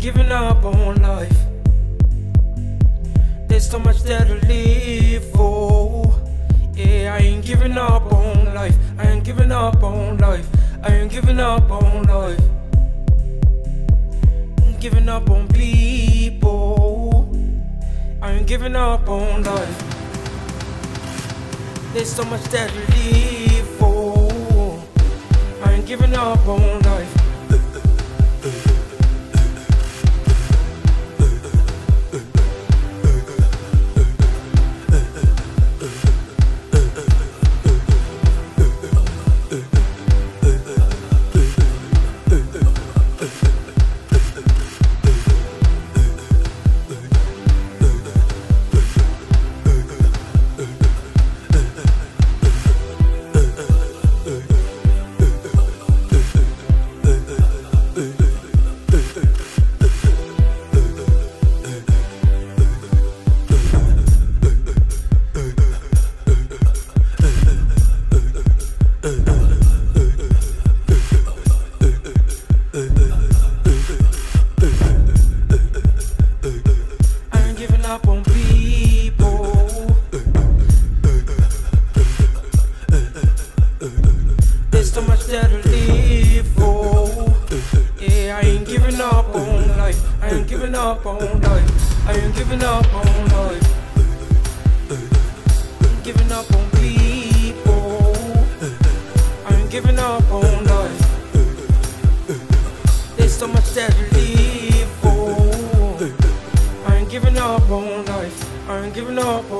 been giving up on life. There's so much there to live for. Yeah, I ain't giving up on life. I ain't giving up on life. I ain't giving up on life. I'm giving up on people. I ain't giving up on life. There's so much there to live for. I ain't giving up on life. I ain't giving up on life. I ain't giving up on